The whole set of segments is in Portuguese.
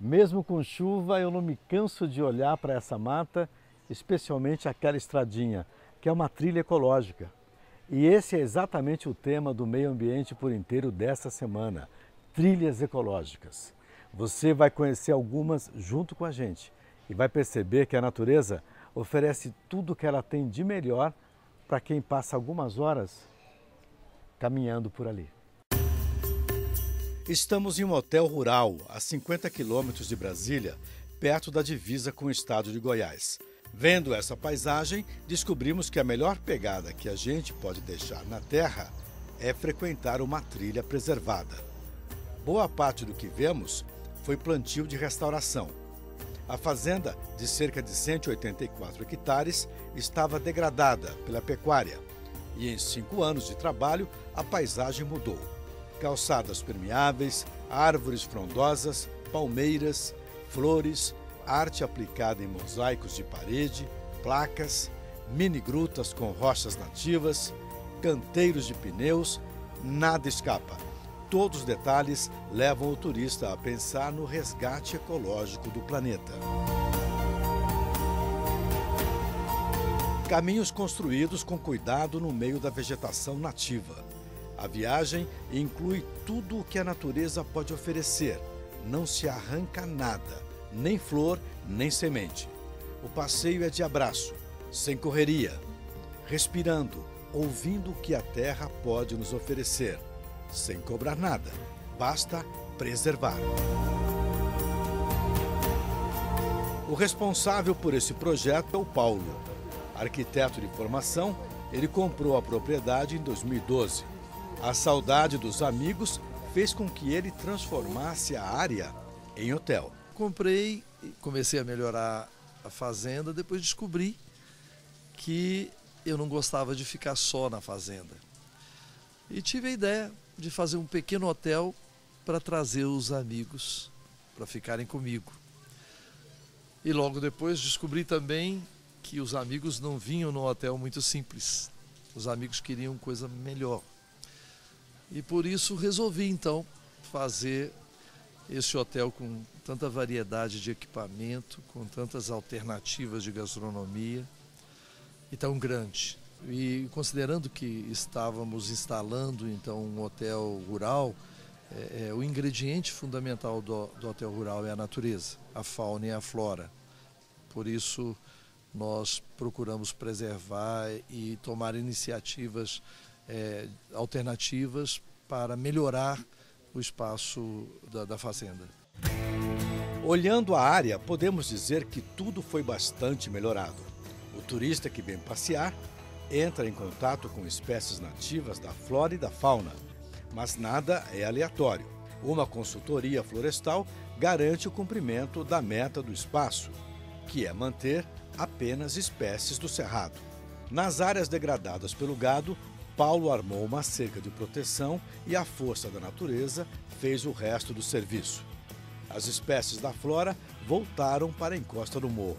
Mesmo com chuva, eu não me canso de olhar para essa mata, especialmente aquela estradinha, que é uma trilha ecológica. E esse é exatamente o tema do Meio Ambiente por Inteiro desta semana, trilhas ecológicas. Você vai conhecer algumas junto com a gente e vai perceber que a natureza oferece tudo o que ela tem de melhor para quem passa algumas horas caminhando por ali. Estamos em um hotel rural, a 50 quilômetros de Brasília, perto da divisa com o estado de Goiás. Vendo essa paisagem, descobrimos que a melhor pegada que a gente pode deixar na terra é frequentar uma trilha preservada. Boa parte do que vemos foi plantio de restauração. A fazenda, de cerca de 184 hectares, estava degradada pela pecuária. E em 5 anos de trabalho, a paisagem mudou. Calçadas permeáveis, árvores frondosas, palmeiras, flores, arte aplicada em mosaicos de parede, placas, mini grutas com rochas nativas, canteiros de pneus, nada escapa. Todos os detalhes levam o turista a pensar no resgate ecológico do planeta. Caminhos construídos com cuidado no meio da vegetação nativa. A viagem inclui tudo o que a natureza pode oferecer. Não se arranca nada, nem flor, nem semente. O passeio é de abraço, sem correria, respirando, ouvindo o que a terra pode nos oferecer, sem cobrar nada, basta preservar. O responsável por esse projeto é o Paulo. Arquiteto de formação, ele comprou a propriedade em 2012. A saudade dos amigos fez com que ele transformasse a área em hotel. Comprei, comecei a melhorar a fazenda, depois descobri que eu não gostava de ficar só na fazenda. E tive a ideia de fazer um pequeno hotel para trazer os amigos, para ficarem comigo. E logo depois descobri também que os amigos não vinham num hotel muito simples. Os amigos queriam coisa melhor. E por isso resolvi, então, fazer esse hotel com tanta variedade de equipamento, com tantas alternativas de gastronomia, e tão grande. E considerando que estávamos instalando, então, um hotel rural, o ingrediente fundamental do hotel rural é a natureza, a fauna e a flora. Por isso, nós procuramos preservar e tomar iniciativas alternativas para melhorar o espaço da fazenda. Olhando a área, podemos dizer que tudo foi bastante melhorado. O turista que vem passear entra em contato com espécies nativas da flora e da fauna, mas nada é aleatório. Uma consultoria florestal garante o cumprimento da meta do espaço, que é manter apenas espécies do cerrado. Nas áreas degradadas pelo gado, Paulo armou uma cerca de proteção e a força da natureza fez o resto do serviço. As espécies da flora voltaram para a encosta do morro.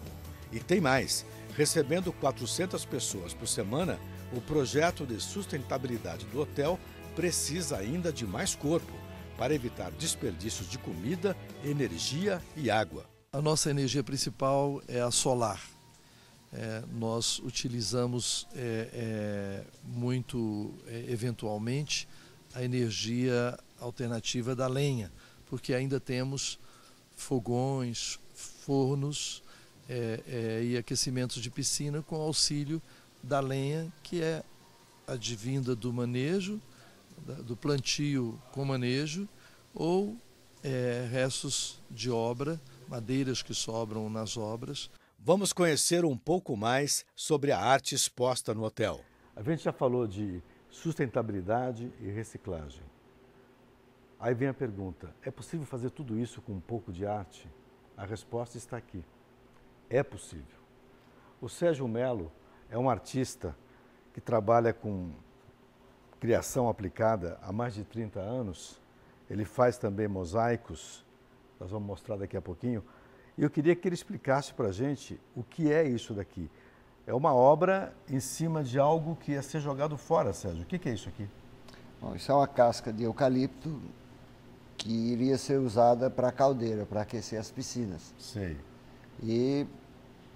E tem mais, recebendo 400 pessoas por semana, o projeto de sustentabilidade do hotel precisa ainda de mais corpo para evitar desperdícios de comida, energia e água. A nossa energia principal é a solar. Nós utilizamos eventualmente, a energia alternativa da lenha, porque ainda temos fogões, fornos e aquecimentos de piscina com auxílio da lenha, que é advinda do manejo, do plantio com manejo, ou restos de obra, madeiras que sobram nas obras. Vamos conhecer um pouco mais sobre a arte exposta no hotel. A gente já falou de sustentabilidade e reciclagem. Aí vem a pergunta, é possível fazer tudo isso com um pouco de arte? A resposta está aqui, é possível. O Sérgio Melo é um artista que trabalha com criação aplicada há mais de 30 anos. Ele faz também mosaicos, nós vamos mostrar daqui a pouquinho. E eu queria que ele explicasse para a gente o que é isso daqui. É uma obra em cima de algo que ia ser jogado fora, Sérgio. O que é isso aqui? Bom, isso é uma casca de eucalipto que iria ser usada para caldeira, para aquecer as piscinas. Sei. E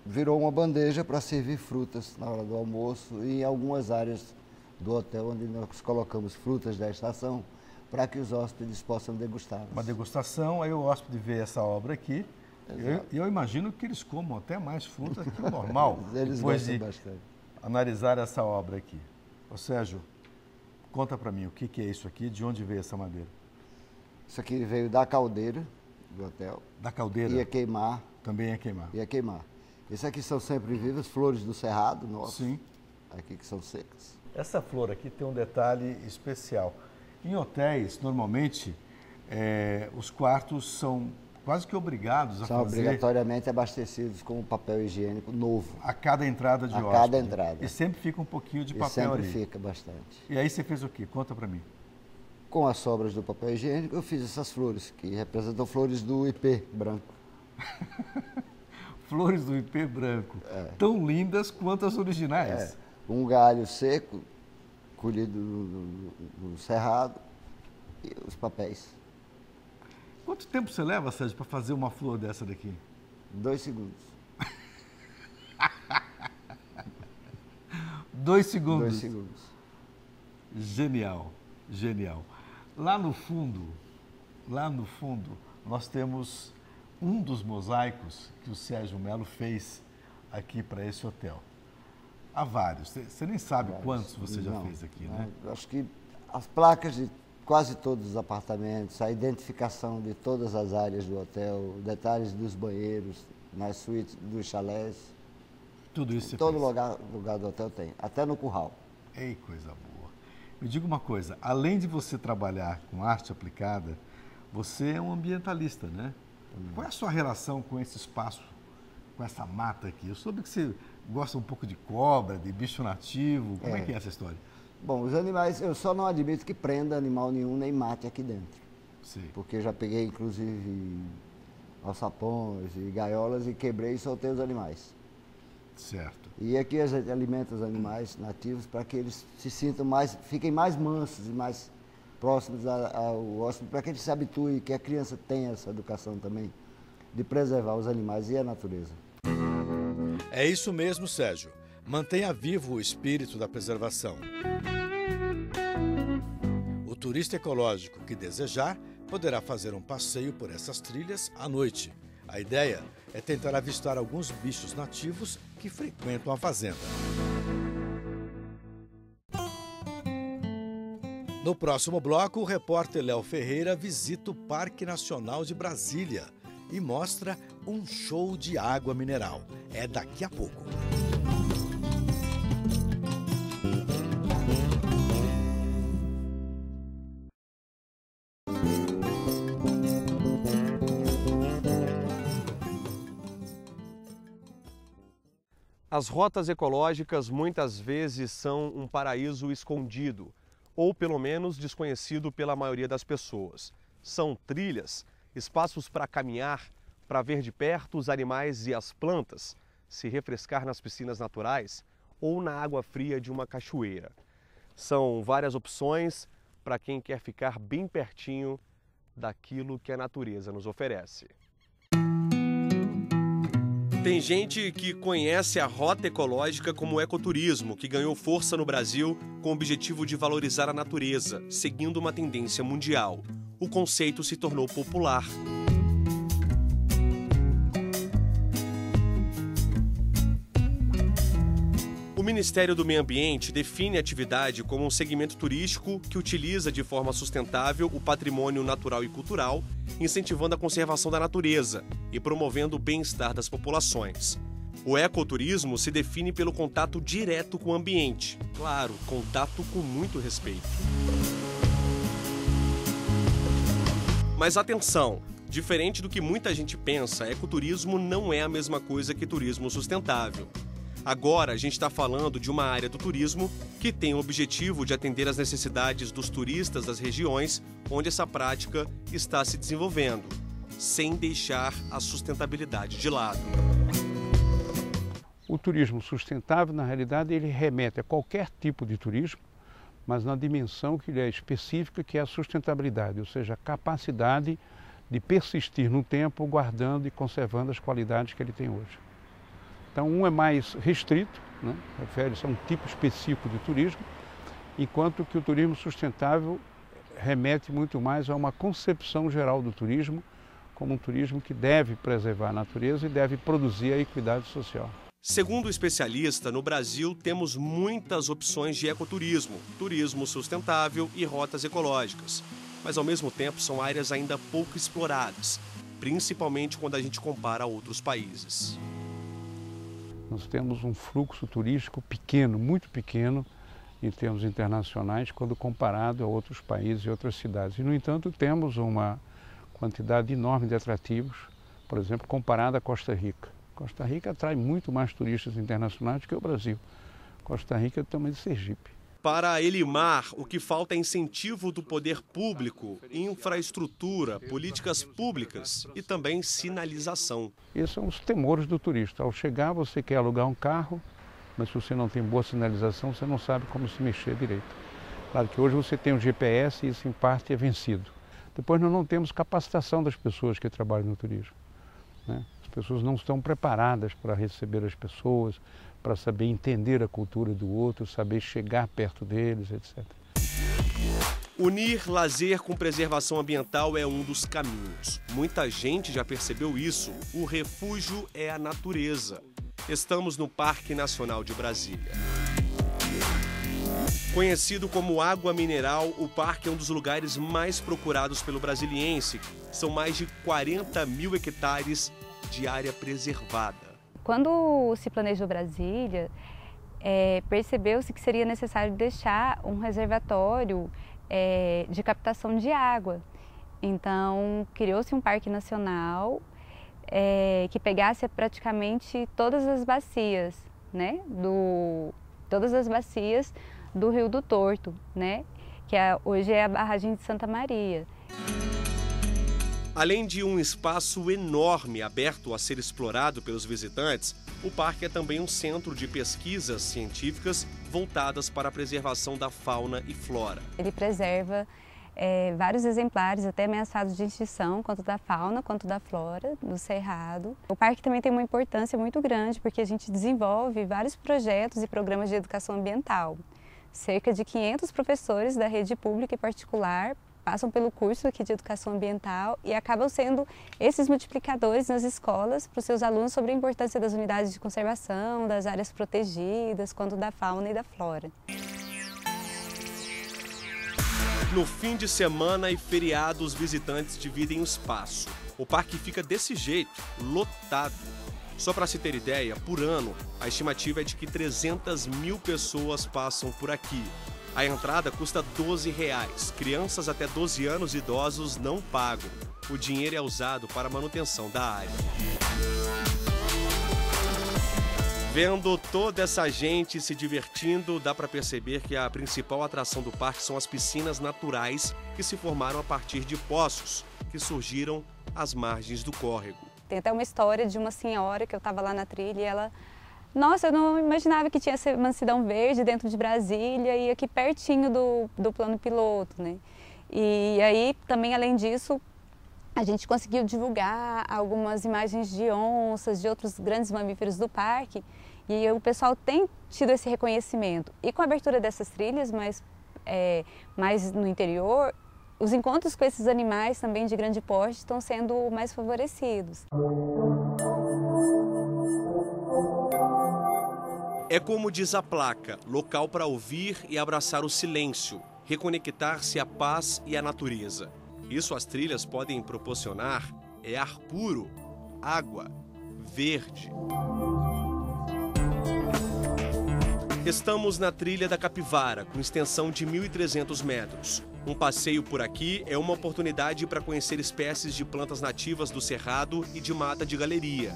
virou uma bandeja para servir frutas na hora do almoço e em algumas áreas do hotel onde nós colocamos frutas da estação para que os hóspedes possam degustá-las. Uma degustação, aí o hóspede vê essa obra aqui. E eu imagino que eles comam até mais frutas que o normal, eles depois de bastante. Analisar essa obra aqui. Ô Sérgio, conta para mim o que é isso aqui, de onde veio essa madeira? Isso aqui veio da caldeira do hotel. Da caldeira? Ia queimar. Também ia queimar? Ia queimar. Esse aqui são sempre vivas, flores do Cerrado nosso. Sim. Aqui que são secas. Essa flor aqui tem um detalhe especial. Em hotéis, normalmente, os quartos são quase que obrigados a são fazer... São obrigatoriamente abastecidos com papel higiênico novo. A cada entrada de hóspede. A cada entrada. E sempre fica um pouquinho de papel ali. Sempre fica bastante. E aí você fez o quê? Conta para mim. Com as sobras do papel higiênico, eu fiz essas flores, que representam flores do ipê branco. Flores do ipê branco. É. Tão lindas quanto as originais. É. Um galho seco, colhido no cerrado, e os papéis. Quanto tempo você leva, Sérgio, para fazer uma flor dessa daqui? 2 segundos. 2 segundos? 2 segundos. Genial, genial. Lá no fundo, nós temos um dos mosaicos que o Sérgio Melo fez aqui para esse hotel. Há vários. Você nem sabe quantos você já fez aqui, né? Acho que as placas de quase todos os apartamentos, a identificação de todas as áreas do hotel, detalhes dos banheiros, nas suítes dos chalés. Tudo isso você fez? Todo lugar do hotel tem, até no curral. Ei, coisa boa. Me diga uma coisa, além de você trabalhar com arte aplicada, você é um ambientalista, né? Qual é a sua relação com esse espaço, com essa mata aqui? Eu soube que você gosta um pouco de cobra, de bicho nativo. Como é que é essa história? Bom, os animais, eu só não admito que prenda animal nenhum, nem mate aqui dentro. Sim. Porque eu já peguei, inclusive, alçapões e gaiolas e quebrei e soltei os animais. Certo. E aqui a gente alimenta os animais nativos para que eles se sintam mais, fiquem mais mansos e mais próximos ao hóspede, para que eles se habituem, que a criança tenha essa educação também de preservar os animais e a natureza. É isso mesmo, Sérgio. Mantenha vivo o espírito da preservação. O turista ecológico que desejar poderá fazer um passeio por essas trilhas à noite. A ideia é tentar avistar alguns bichos nativos que frequentam a fazenda. No próximo bloco, o repórter Léo Ferreira visita o Parque Nacional de Brasília e mostra um show de água mineral. É daqui a pouco. As rotas ecológicas muitas vezes são um paraíso escondido, ou pelo menos desconhecido pela maioria das pessoas. São trilhas, espaços para caminhar, para ver de perto os animais e as plantas, se refrescar nas piscinas naturais ou na água fria de uma cachoeira. São várias opções para quem quer ficar bem pertinho daquilo que a natureza nos oferece. Tem gente que conhece a rota ecológica como o ecoturismo, que ganhou força no Brasil com o objetivo de valorizar a natureza, seguindo uma tendência mundial. O conceito se tornou popular. O Ministério do Meio Ambiente define a atividade como um segmento turístico que utiliza de forma sustentável o patrimônio natural e cultural, incentivando a conservação da natureza e promovendo o bem-estar das populações. O ecoturismo se define pelo contato direto com o ambiente. Claro, contato com muito respeito. Mas atenção, diferente do que muita gente pensa, ecoturismo não é a mesma coisa que turismo sustentável. Agora a gente está falando de uma área do turismo que tem o objetivo de atender às necessidades dos turistas das regiões onde essa prática está se desenvolvendo. sem deixar a sustentabilidade de lado. O turismo sustentável, na realidade, ele remete a qualquer tipo de turismo, mas na dimensão que ele é específica, que é a sustentabilidade, ou seja, a capacidade de persistir no tempo, guardando e conservando as qualidades que ele tem hoje. Então, um é mais restrito, né? Refere-se a um tipo específico de turismo, enquanto que o turismo sustentável remete muito mais a uma concepção geral do turismo, como um turismo que deve preservar a natureza e deve produzir a equidade social. Segundo o especialista, no Brasil temos muitas opções de ecoturismo, turismo sustentável e rotas ecológicas. Mas, ao mesmo tempo, são áreas ainda pouco exploradas, principalmente quando a gente compara a outros países. Nós temos um fluxo turístico pequeno, muito pequeno, em termos internacionais, quando comparado a outros países e outras cidades. E, no entanto, temos uma quantidade enorme de atrativos, por exemplo, comparada à Costa Rica. Costa Rica atrai muito mais turistas internacionais do que o Brasil. Costa Rica é do tamanho de Sergipe. Para Elimar, o que falta é incentivo do poder público, infraestrutura, políticas públicas e também sinalização. Esses são os temores do turista. Ao chegar, você quer alugar um carro, mas se você não tem boa sinalização, você não sabe como se mexer direito. Claro que hoje você tem o GPS e isso, em parte, é vencido. Depois, nós não temos capacitação das pessoas que trabalham no turismo, né? As pessoas não estão preparadas para receber as pessoas, para saber entender a cultura do outro, saber chegar perto deles, etc. Unir lazer com preservação ambiental é um dos caminhos. Muita gente já percebeu isso. O refúgio é a natureza. Estamos no Parque Nacional de Brasília. Conhecido como água mineral, o parque é um dos lugares mais procurados pelo brasiliense. São mais de 40 mil hectares de área preservada. Quando se planejou Brasília, percebeu-se que seria necessário deixar um reservatório de captação de água. Então, criou-se um parque nacional que pegasse praticamente todas as bacias, né, do Rio do Torto, né, que hoje é a barragem de Santa Maria. Além de um espaço enorme aberto a ser explorado pelos visitantes, o parque é também um centro de pesquisas científicas voltadas para a preservação da fauna e flora. Ele preserva vários exemplares, até ameaçados de extinção, tanto da fauna quanto da flora, do Cerrado. O parque também tem uma importância muito grande, porque a gente desenvolve vários projetos e programas de educação ambiental. Cerca de 500 professores da rede pública e particular passam pelo curso aqui de Educação Ambiental e acabam sendo esses multiplicadores nas escolas para os seus alunos sobre a importância das unidades de conservação, das áreas protegidas, quanto da fauna e da flora. No fim de semana e feriado, os visitantes dividem o espaço. O parque fica desse jeito, lotado. Só para se ter ideia, por ano, a estimativa é de que 300 mil pessoas passam por aqui. A entrada custa R$ 12. Crianças até 12 anos e idosos não pagam. O dinheiro é usado para a manutenção da área. Vendo toda essa gente se divertindo, dá para perceber que a principal atração do parque são as piscinas naturais que se formaram a partir de poços que surgiram às margens do córrego. Tem até uma história de uma senhora que eu estava lá na trilha e ela... Nossa, eu não imaginava que tinha essa mansidão verde dentro de Brasília e aqui pertinho do plano piloto, né? E aí, também, além disso, a gente conseguiu divulgar algumas imagens de onças, de outros grandes mamíferos do parque, e o pessoal tem tido esse reconhecimento. E com a abertura dessas trilhas, mais no interior, os encontros com esses animais também de grande porte estão sendo mais favorecidos. É como diz a placa, local para ouvir e abraçar o silêncio, reconectar-se à paz e à natureza. Isso as trilhas podem proporcionar é ar puro, água, verde. Estamos na trilha da Capivara, com extensão de 1.300 metros. Um passeio por aqui é uma oportunidade para conhecer espécies de plantas nativas do Cerrado e de mata de galeria.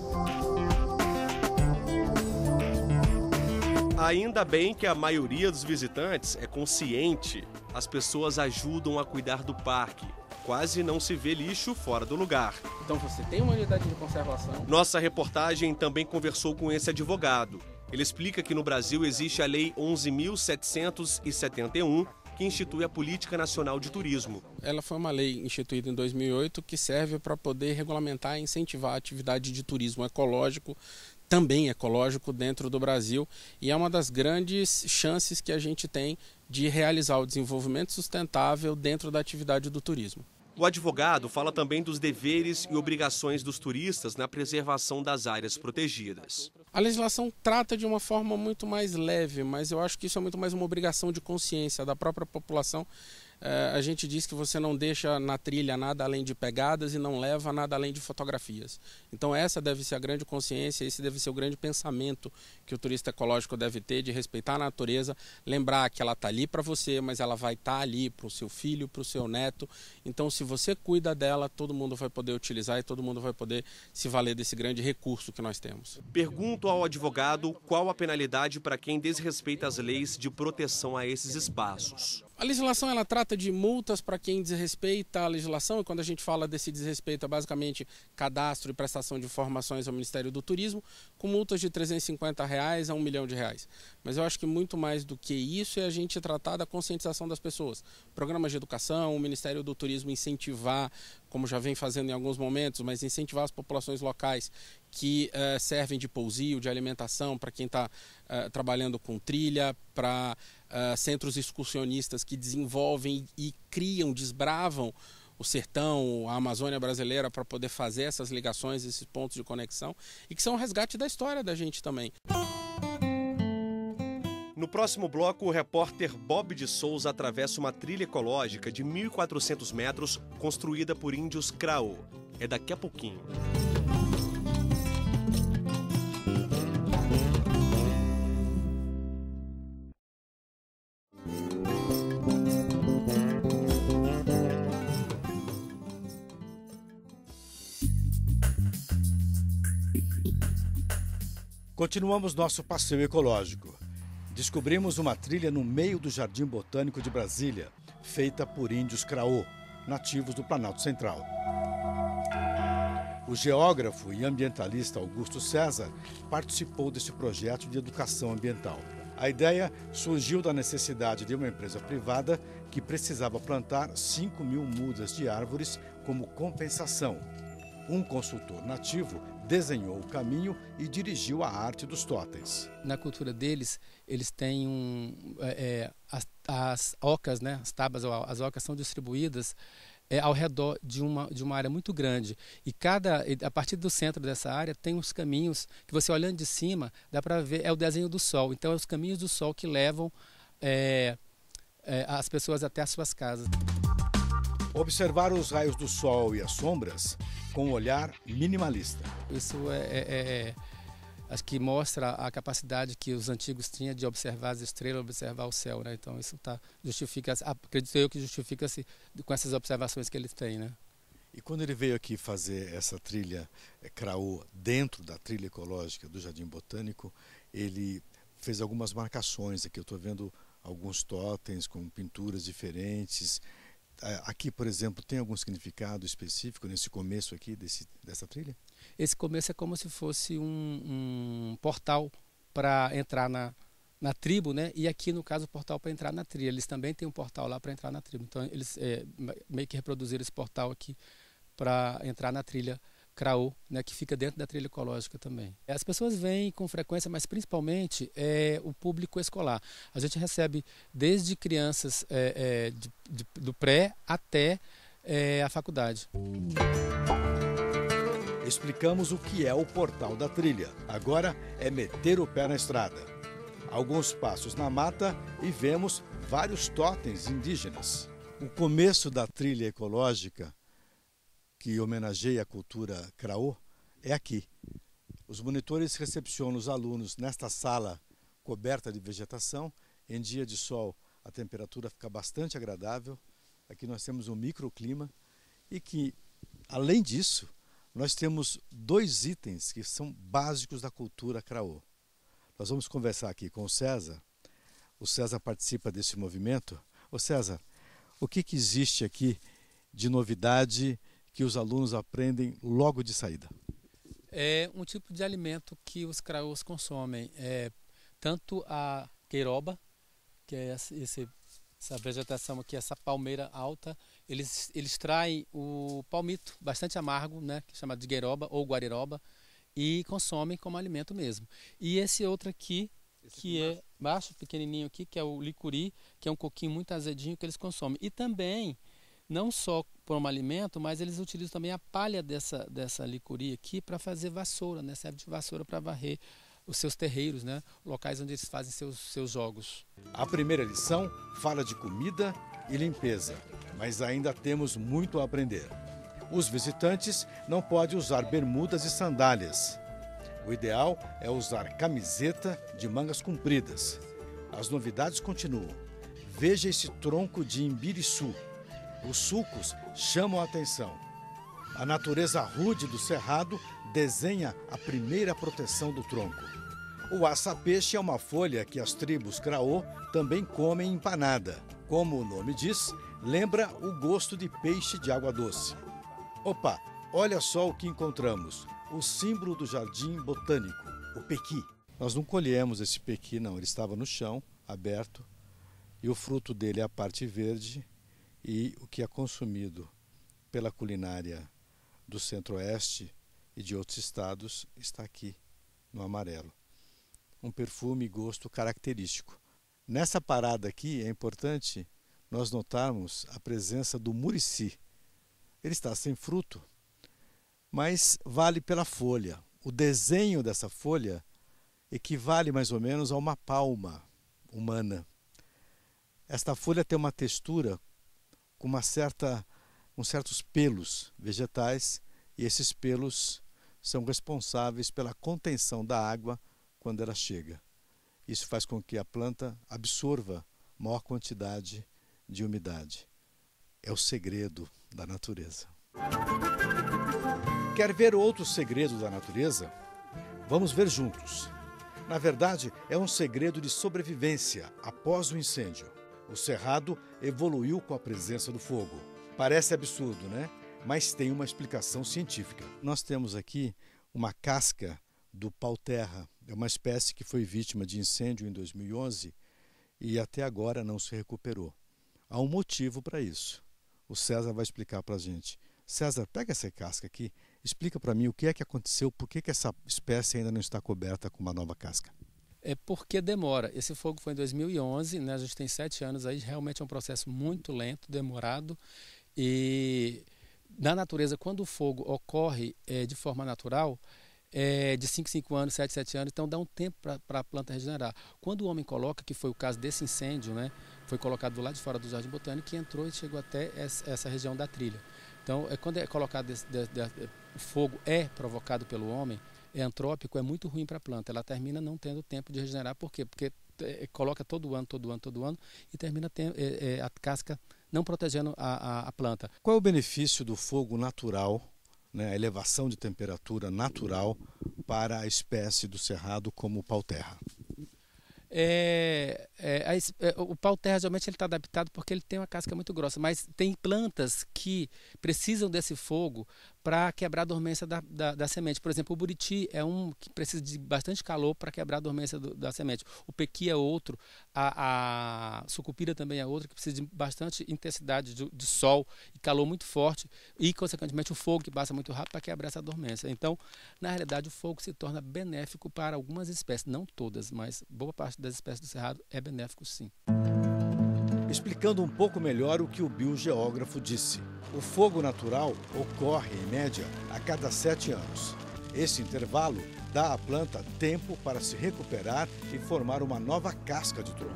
Ainda bem que a maioria dos visitantes é consciente. As pessoas ajudam a cuidar do parque. quase não se vê lixo fora do lugar. Então você tem uma unidade de conservação. Nossa reportagem também conversou com esse advogado. Ele explica que no Brasil existe a Lei 11.771, que institui a Política Nacional de Turismo. Ela foi uma lei instituída em 2008 que serve para poder regulamentar e incentivar a atividade de turismo ecológico, também ecológico, dentro do Brasil, e é uma das grandes chances que a gente tem de realizar o desenvolvimento sustentável dentro da atividade do turismo. O advogado fala também dos deveres e obrigações dos turistas na preservação das áreas protegidas. A legislação trata de uma forma muito mais leve, mas eu acho que isso é muito mais uma obrigação de consciência da própria população. A gente diz que você não deixa na trilha nada além de pegadas e não leva nada além de fotografias. Então essa deve ser a grande consciência, esse deve ser o grande pensamento que o turista ecológico deve ter, de respeitar a natureza, lembrar que ela está ali para você, mas ela vai estar ali para o seu filho, para o seu neto. Então se você cuida dela, todo mundo vai poder utilizar e todo mundo vai poder se valer desse grande recurso que nós temos. Pergunto ao advogado qual a penalidade para quem desrespeita as leis de proteção a esses espaços. A legislação ela trata de multas para quem desrespeita a legislação, e quando a gente fala desse desrespeito é basicamente cadastro e prestação de informações ao Ministério do Turismo, com multas de R$ 350 a R$ 1 milhão. Mas eu acho que muito mais do que isso é a gente tratar da conscientização das pessoas. Programas de educação, o Ministério do Turismo incentivar, como já vem fazendo em alguns momentos, mas incentivar as populações locais que servem de pousio, de alimentação para quem está trabalhando com trilha, para centros excursionistas que desenvolvem e criam, desbravam o sertão, a Amazônia brasileira para poder fazer essas ligações, esses pontos de conexão, e que são um resgate da história da gente também. No próximo bloco, o repórter Bob de Souza atravessa uma trilha ecológica de 1.400 metros construída por índios Krahô. É daqui a pouquinho. Continuamos nosso passeio ecológico. Descobrimos uma trilha no meio do Jardim Botânico de Brasília, feita por índios Krahô, nativos do Planalto Central. O geógrafo e ambientalista Augusto César participou desse projeto de educação ambiental. A ideia surgiu da necessidade de uma empresa privada que precisava plantar 5.000 mudas de árvores como compensação. Um consultor nativo desenhou o caminho e dirigiu a arte dos totens. Na cultura deles, eles têm as ocas, né? As tábuas, as ocas são distribuídas ao redor de uma área muito grande. E a partir do centro dessa área tem os caminhos que você olhando de cima dá para ver, é o desenho do sol. Então é os caminhos do sol que levam as pessoas até as suas casas. Observar os raios do sol e as sombras com um olhar minimalista. Isso acho que mostra a capacidade que os antigos tinham de observar as estrelas, observar o céu, né? Então isso justifica, acredito eu que justifica-se com essas observações que eles têm, né? E quando ele veio aqui fazer essa trilha Krahô dentro da trilha ecológica do Jardim Botânico, ele fez algumas marcações aqui. Eu estou vendo alguns totens com pinturas diferentes. Aqui, por exemplo, tem algum significado específico nesse começo aqui dessa trilha? Esse começo é como se fosse um portal para entrar na tribo, né? E aqui, no caso, o portal para entrar na trilha. Eles também têm um portal lá para entrar na tribo. Então, eles meio que reproduziram esse portal aqui para entrar na trilha Krahô, né, que fica dentro da trilha ecológica também. As pessoas vêm com frequência, mas principalmente o público escolar. A gente recebe desde crianças do pré até a faculdade. Explicamos o que é o portal da trilha. Agora é meter o pé na estrada. Alguns passos na mata e vemos vários totens indígenas. O começo da trilha ecológica que homenageia a cultura Krahô, é aqui. Os monitores recepcionam os alunos nesta sala coberta de vegetação. Em dia de sol, a temperatura fica bastante agradável. Aqui nós temos um microclima e que, além disso, nós temos dois itens que são básicos da cultura Krahô. Nós vamos conversar aqui com o César. O César participa desse movimento. Ô César, o que existe aqui de novidade que os alunos aprendem logo de saída? É um tipo de alimento que os craôs consomem, tanto a queiroba, que é essa vegetação aqui, essa palmeira alta, eles extraem o palmito bastante amargo, né, que é chamado de queiroba ou guariroba, e consomem como alimento mesmo. E esse outro aqui, que é baixo, pequenininho aqui, que é o licuri, que é um coquinho muito azedinho que eles consomem. E também, não só como alimento, mas eles utilizam também a palha dessa licuri aqui para fazer vassoura, né? Serve de vassoura para varrer os seus terreiros, né? Locais onde eles fazem seus jogos. A primeira lição fala de comida e limpeza, mas ainda temos muito a aprender. Os visitantes não podem usar bermudas e sandálias. O ideal é usar camiseta de mangas compridas. As novidades continuam. Veja esse tronco de imbiriçu. Os sucos chamam a atenção. A natureza rude do cerrado desenha a primeira proteção do tronco. O açapeixe é uma folha que as tribos Krahô também comem empanada. Como o nome diz, lembra o gosto de peixe de água doce. Opa, olha só o que encontramos. O símbolo do Jardim Botânico, o pequi. Nós não colhemos esse pequi, não. Ele estava no chão, aberto, e o fruto dele é a parte verde. E o que é consumido pela culinária do Centro-Oeste e de outros estados está aqui, no amarelo. Um perfume e gosto característico. Nessa parada aqui é importante nós notarmos a presença do murici. Ele está sem fruto, mas vale pela folha. O desenho dessa folha equivale mais ou menos a uma palma humana. Esta folha tem uma textura com certos pelos vegetais, e esses pelos são responsáveis pela contenção da água quando ela chega. Isso faz com que a planta absorva maior quantidade de umidade. É o segredo da natureza. Quer ver outro segredo da natureza? Vamos ver juntos. Na verdade, é um segredo de sobrevivência após o incêndio. O cerrado evoluiu com a presença do fogo. Parece absurdo, né? Mas tem uma explicação científica. Nós temos aqui uma casca do pau-terra. É uma espécie que foi vítima de incêndio em 2011 e até agora não se recuperou. Há um motivo para isso. O César vai explicar para a gente. César, pega essa casca aqui, explica para mim o que é que aconteceu, por que essa espécie ainda não está coberta com uma nova casca. É porque demora. Esse fogo foi em 2011, né? A gente tem 7 anos aí, realmente é um processo muito lento, demorado. E na natureza, quando o fogo ocorre de forma natural, de 5 em 5 anos, 7 em 7 anos, então dá um tempo para a planta regenerar. Quando o homem coloca, que foi o caso desse incêndio, né? Foi colocado do lado de fora do Jardim Botânico, que entrou e chegou até essa região da trilha. Então, quando é colocado o fogo é provocado pelo homem, é antrópico, é muito ruim para a planta. Ela termina não tendo tempo de regenerar. Por quê? Porque coloca todo ano e termina a casca não protegendo a planta. Qual é o benefício do fogo natural, né, a elevação de temperatura natural para a espécie do cerrado como o pau-terra? O pau-terra geralmente ele está adaptado porque ele tem uma casca muito grossa, mas tem plantas que precisam desse fogo para quebrar a dormência da semente. Por exemplo, o buriti é um que precisa de bastante calor para quebrar a dormência da semente. O pequi é outro, a sucupira também é outro que precisa de bastante intensidade de sol e calor muito forte e, consequentemente, o fogo que passa muito rápido para quebrar essa dormência. Então, na realidade, o fogo se torna benéfico para algumas espécies, não todas, mas boa parte das espécies do cerrado é benéfico, sim. Explicando um pouco melhor o que o biogeógrafo disse. O fogo natural ocorre, em média, a cada 7 anos. Esse intervalo dá à planta tempo para se recuperar e formar uma nova casca de tronco.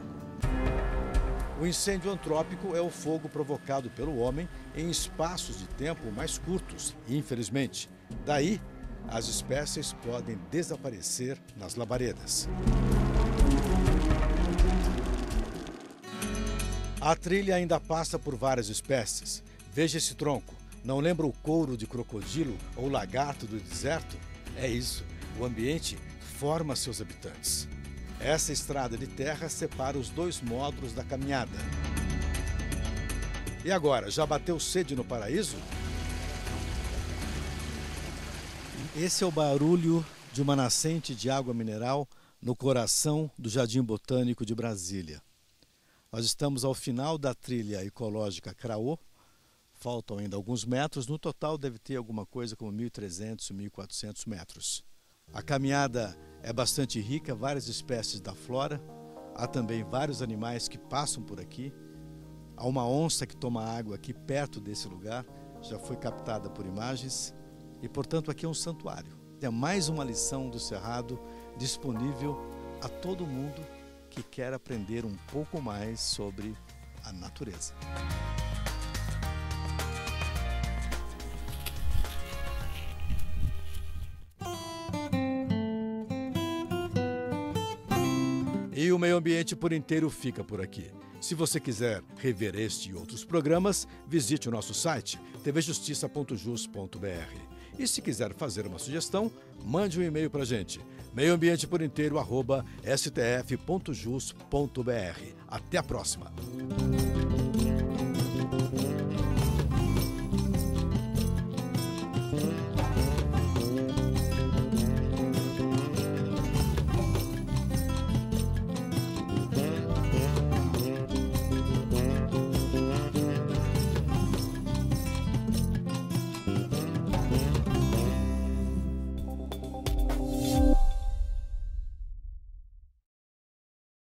O incêndio antrópico é o fogo provocado pelo homem em espaços de tempo mais curtos, infelizmente. Daí, as espécies podem desaparecer nas labaredas. A trilha ainda passa por várias espécies. Veja esse tronco. Não lembra o couro de crocodilo ou lagarto do deserto? É isso. O ambiente forma seus habitantes. Essa estrada de terra separa os 2 módulos da caminhada. E agora, já bateu sede no paraíso? Esse é o barulho de uma nascente de água mineral no coração do Jardim Botânico de Brasília. Nós estamos ao final da trilha ecológica Krahô. Faltam ainda alguns metros, no total deve ter alguma coisa como 1.300, 1.400 metros. A caminhada é bastante rica, várias espécies da flora, há também vários animais que passam por aqui. Há uma onça que toma água aqui perto desse lugar, já foi captada por imagens e, portanto, aqui é um santuário. É mais uma lição do Cerrado disponível a todo mundo que quer aprender um pouco mais sobre a natureza. E o Meio Ambiente por Inteiro fica por aqui. Se você quiser rever este e outros programas, visite o nosso site tvjustiça.jus.br. E se quiser fazer uma sugestão, mande um e-mail para a gente, meioambienteporinteiro@stf.jus.br. Até a próxima!